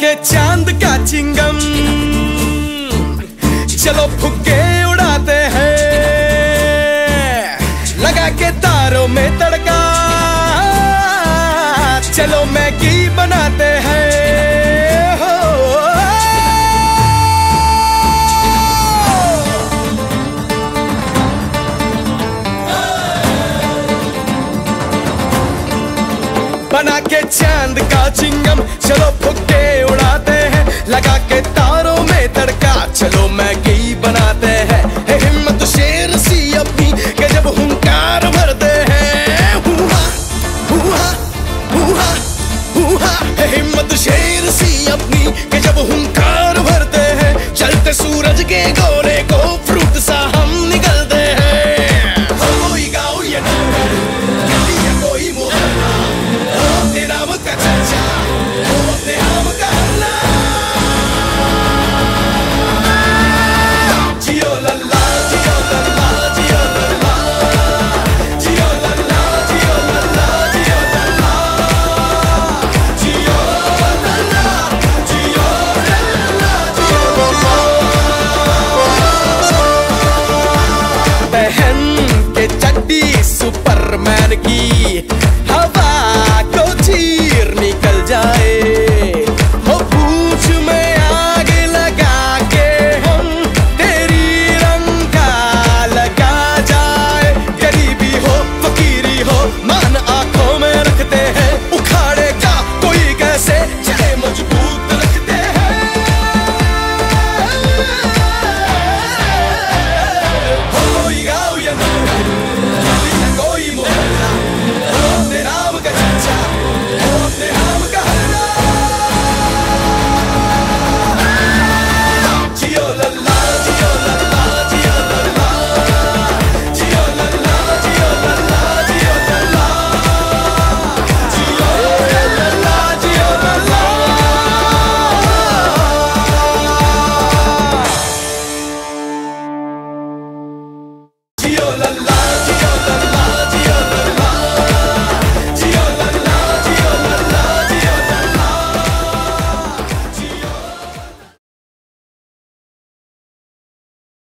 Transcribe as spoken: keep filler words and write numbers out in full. के चांद का चिंगम, चलो फुग्गे उड़ाते हैं, लगा के तारों में तड़का, चलो मैगी बनाते हैं। बना के चांद का चिंगम,